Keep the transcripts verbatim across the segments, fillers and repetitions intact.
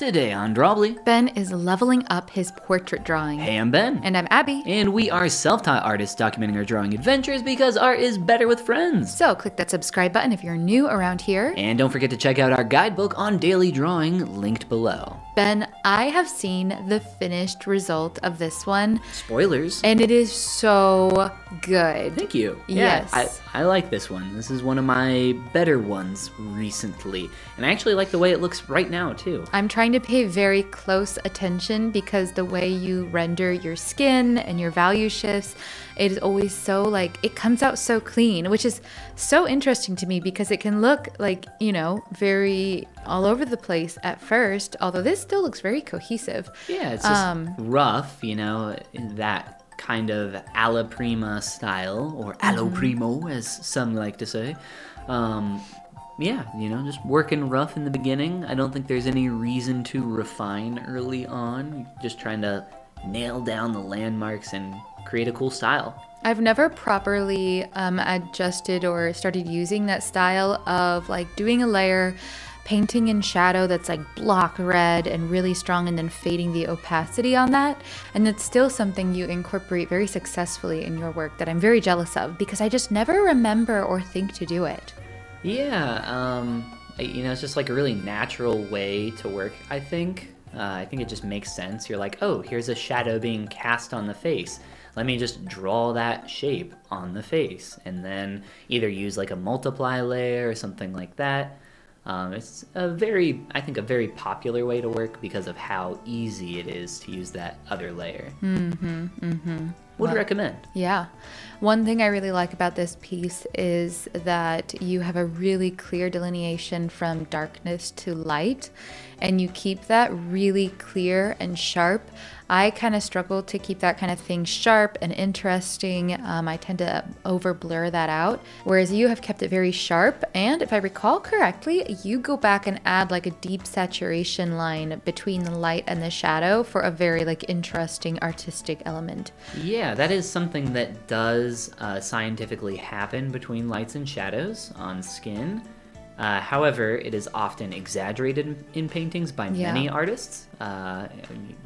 Today on Drawbli, Ben is leveling up his portrait drawing. Hey, I'm Ben. And I'm Abby. And we are self-taught artists documenting our drawing adventures because art is better with friends. So click that subscribe button if you're new around here. And don't forget to check out our guidebook on daily drawing linked below. Ben, I have seen the finished result of this one. Spoilers. And it is so good. Thank you. Yes. Yeah, I, I like this one. This is one of my better ones recently. And I actually like the way it looks right now too. I'm trying to pay very close attention because the way you render your skin and your value shifts, it is always so like, it comes out so clean, which is so interesting to me because it can look like, you know, very all over the place at first, although this still looks very cohesive. Yeah, it's just um, rough, you know, that kind of alla prima style, or allo mm-hmm. primo as some like to say. Um, Yeah, you know, just working rough in the beginning. I don't think there's any reason to refine early on. Just trying to nail down the landmarks and create a cool style. I've never properly um, adjusted or started using that style of like doing a layer, painting in shadow that's like block red and really strong, and then fading the opacity on that. And that's still something you incorporate very successfully in your work that I'm very jealous of because I just never remember or think to do it. Yeah, um, you know, it's just like a really natural way to work, I think. Uh, I think it just makes sense. You're like, oh, here's a shadow being cast on the face. Let me just draw that shape on the face, and then either use like a multiply layer or something like that. Um, it's a very, I think, a very popular way to work because of how easy it is to use that other layer. Mm-hmm, mm-hmm. Would well, recommend. Yeah. One thing I really like about this piece is that you have a really clear delineation from darkness to light, and you keep that really clear and sharp. I kind of struggle to keep that kind of thing sharp and interesting. Um, I tend to over blur that out, whereas you have kept it very sharp. And if I recall correctly, you go back and add like a deep saturation line between the light and the shadow for a very like interesting artistic element. Yeah. Yeah, that is something that does uh, scientifically happen between lights and shadows on skin. Uh, however, it is often exaggerated in, in paintings by yeah. many artists. Uh,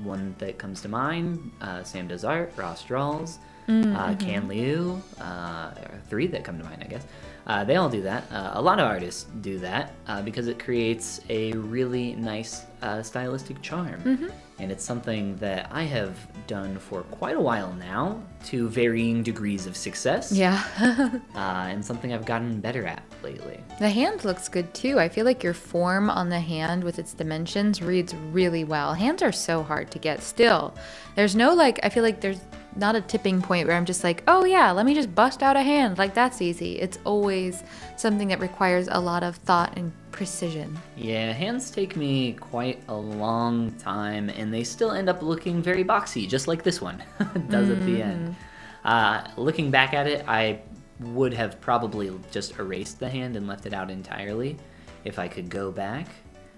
one that comes to mind, uh, Sam Desart, Ross Draws, mm-hmm. uh, Can Liu, uh, three that come to mind, I guess. Uh, they all do that. Uh, a lot of artists do that uh, because it creates a really nice uh, stylistic charm. Mm-hmm. And it's something that I have done for quite a while now to varying degrees of success. Yeah. uh, and something I've gotten better at lately. The hand looks good too. I feel like your form on the hand with its dimensions reads really well. Hands are so hard to get still. There's no like, I feel like there's not a tipping point where I'm just like, oh yeah, let me just bust out a hand. Like that's easy. It's always something that requires a lot of thought and precision. Yeah, hands take me quite a long time, and they still end up looking very boxy, just like this one does mm. at the end. Uh, looking back at it, I would have probably just erased the hand and left it out entirely if I could go back.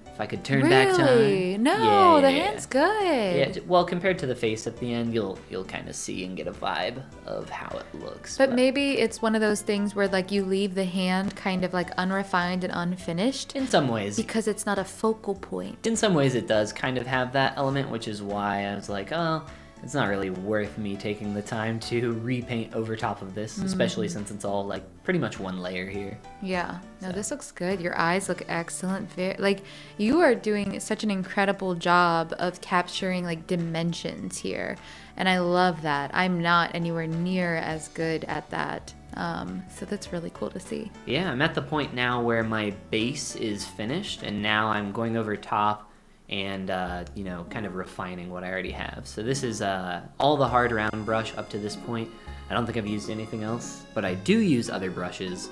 If I could turn really? back time. No, yeah. The hand's good. Yeah, well, compared to the face at the end, you'll you'll kind of see and get a vibe of how it looks. But, but maybe it's one of those things where like you leave the hand kind of like unrefined and unfinished. In some ways. Because it's not a focal point. In some ways it does kind of have that element, which is why I was like, oh, it's not really worth me taking the time to repaint over top of this, mm-hmm. especially since it's all like pretty much one layer here. Yeah, no, so. This looks good. Your eyes look excellent. Very, like you are doing such an incredible job of capturing like dimensions here. And I love that. I'm not anywhere near as good at that. Um, so that's really cool to see. Yeah, I'm at the point now where my base is finished, and now I'm going over top and uh, you know, kind of refining what I already have. So this is uh, all the hard round brush up to this point. I don't think I've used anything else, but I do use other brushes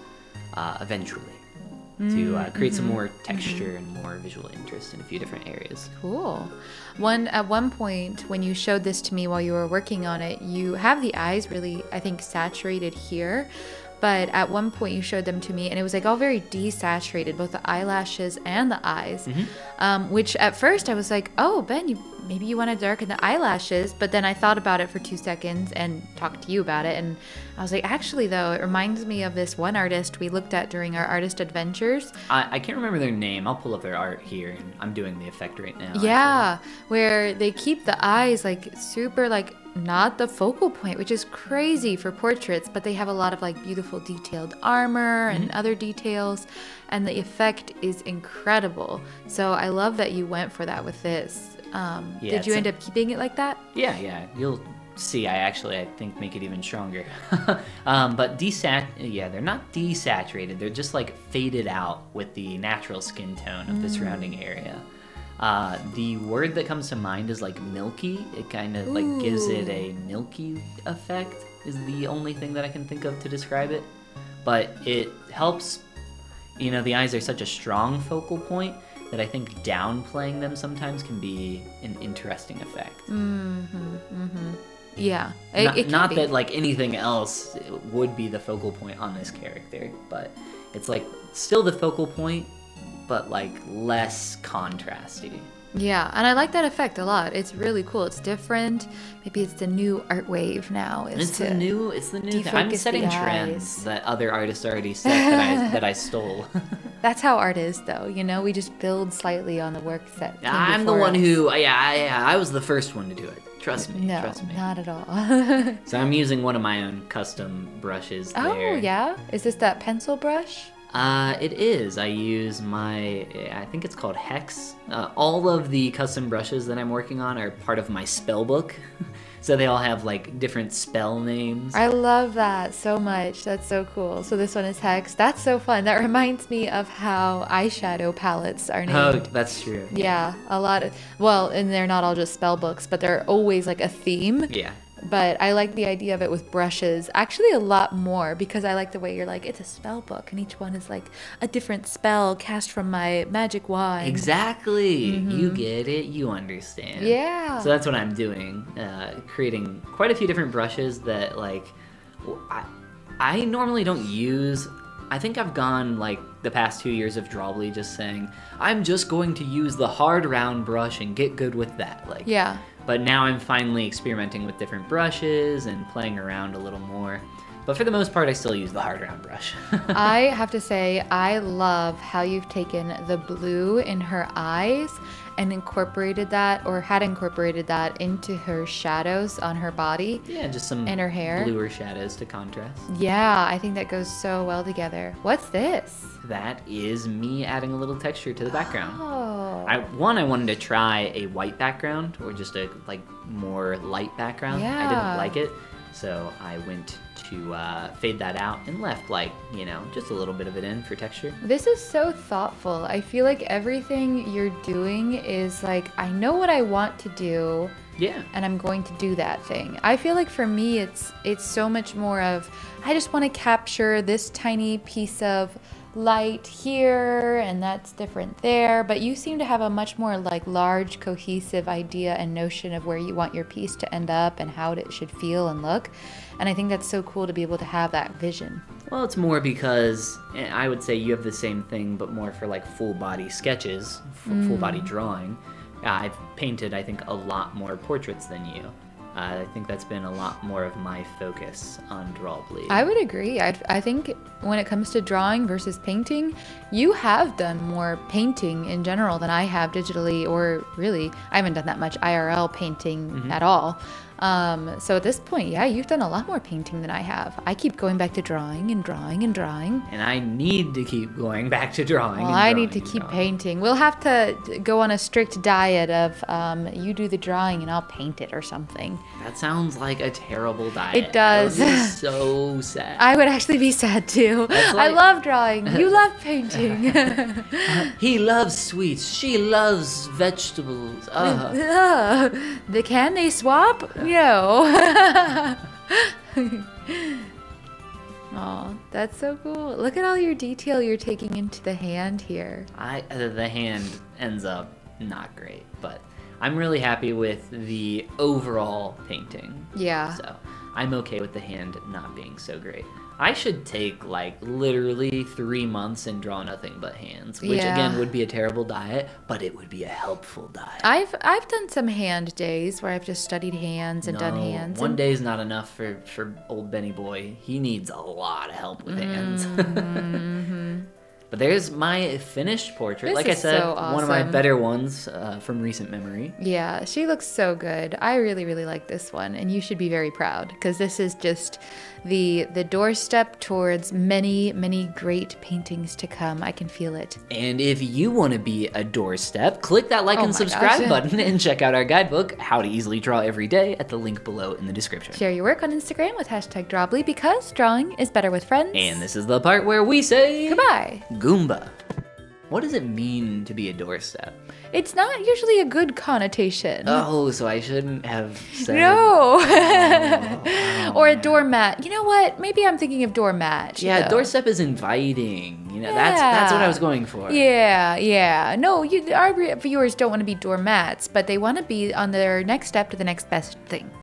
uh, eventually to uh, create mm-hmm. some more texture and more visual interest in a few different areas. Cool. One at one point when you showed this to me while you were working on it, you have the eyes really, I think, saturated here. But at one point you showed them to me and it was like all very desaturated, both the eyelashes and the eyes, mm-hmm. um, which at first I was like, oh, Ben, you maybe you want to darken the eyelashes, but then I thought about it for two seconds and talked to you about it, and I was like, actually though, it reminds me of this one artist we looked at during our artist adventures. I, I can't remember their name. I'll pull up their art here, and I'm doing the effect right now. Yeah, actually. Where they keep the eyes like super like not the focal point, which is crazy for portraits, but they have a lot of like beautiful detailed armor and mm-hmm. other details, and the effect is incredible. So I love that you went for that with this. Um, yeah, did you end a... up keeping it like that? Yeah, yeah. You'll see. I actually, I think, make it even stronger. um, but desat, yeah, they're not desaturated. They're just like faded out with the natural skin tone of mm. the surrounding area. Uh, the word that comes to mind is like milky. It kind of like gives it a milky effect is the only thing that I can think of to describe it. But it helps, you know, the eyes are such a strong focal point that I think downplaying them sometimes can be an interesting effect. Mm-hmm, mm-hmm. Yeah. It, not it not that like anything else would be the focal point on this character, but it's like still the focal point, but like less contrasty. Yeah, and I like that effect a lot. It's really cool. It's different. Maybe it's the new art wave now. Is it's the new. It's the new. Thing. I'm setting trends that other artists already set that I that I stole. That's how art is, though. You know, we just build slightly on the work that. I'm the one us. who. Yeah, I, I was the first one to do it. Trust me. No, trust me. Not at all. So I'm using one of my own custom brushes. Oh there. Yeah, is this that pencil brush? Uh, it is. I use my, I think it's called Hex. Uh, all of the custom brushes that I'm working on are part of my spell book. So they all have like different spell names. I love that so much. That's so cool. So this one is Hex. That's so fun. That reminds me of how eyeshadow palettes are named. Oh, that's true. Yeah, a lot of, well, and they're not all just spell books, but they're always like a theme. Yeah. But I like the idea of it with brushes actually a lot more, because I like the way you're like, it's a spell book and each one is like a different spell cast from my magic wand. Exactly. Mm-hmm. You get it. You understand. Yeah. So that's what I'm doing, uh, creating quite a few different brushes that like I, I normally don't use. I think I've gone like the past two years of Drawbli just saying, I'm just going to use the hard round brush and get good with that. Like, yeah. But now I'm finally experimenting with different brushes and playing around a little more. But for the most part, I still use the hard round brush. I have to say, I love how you've taken the blue in her eyes and incorporated that, or had incorporated that, into her shadows on her body. Yeah, just some in her hair. Bluer shadows to contrast. Yeah, I think that goes so well together. What's this? That is me adding a little texture to the background. Oh. I, one, I wanted to try a white background, or just a like more light background. Yeah. I didn't like it, so I went to uh, fade that out and left like, you know, just a little bit of it in for texture. This is so thoughtful. I feel like everything you're doing is like, I know what I want to do. Yeah. And I'm going to do that thing. I feel like for me, it's it's so much more of, I just want to capture this tiny piece of light here and that's different there, but you seem to have a much more like large cohesive idea and notion of where you want your piece to end up and how it should feel and look, and I think that's so cool to be able to have that vision. Well, it's more because I would say you have the same thing, but more for like full body sketches, mm. full body drawing. I've painted, I think, a lot more portraits than you. Uh, I think that's been a lot more of my focus on Drawbli. I would agree. I, I think when it comes to drawing versus painting, you have done more painting in general than I have digitally, or really, I haven't done that much I R L painting mm-hmm. at all. Um, so at this point, yeah, you've done a lot more painting than I have. I keep going back to drawing and drawing and drawing. And I need to keep going back to drawing. Well, and drawing I need to keep drawing. painting. We'll have to go on a strict diet of um, you do the drawing and I'll paint it or something. That sounds like a terrible diet. It does. That would be so sad. I would actually be sad too. Like... I love drawing. You love painting. uh, he loves sweets. She loves vegetables. Uh. the, can they swap? No. Oh, that's so cool. Look at all your detail you're taking into the hand here. I uh, the hand ends up not great, but I'm really happy with the overall painting. Yeah. So I'm okay with the hand not being so great. I should take like literally three months and draw nothing but hands, which yeah. again would be a terrible diet, but it would be a helpful diet. I've I've done some hand days where I've just studied hands and no, done hands. One and... day's not enough for, for old Benny boy. He needs a lot of help with hands. Mm-hmm. But there's my finished portrait. This like I said, so awesome. One of my better ones uh, from recent memory. Yeah, she looks so good. I really, really like this one, and you should be very proud because this is just the the doorstep towards many, many great paintings to come. I can feel it. And if you want to be a doorstep, click that like oh and subscribe gosh. button and check out our guidebook, How to Easily Draw Every Day, at the link below in the description. Share your work on Instagram with hashtag Drawbli because drawing is better with friends. And this is the part where we say goodbye. Goomba. What does it mean to be a doorstep? It's not usually a good connotation. Oh, so I shouldn't have said... No. Oh, oh, or a doormat. You know what? Maybe I'm thinking of doormat. Yeah, though. Doorstep is inviting. You know, yeah. that's that's what I was going for. Yeah, yeah. No, you, our viewers don't want to be doormats, but they want to be on their next step to the next best thing.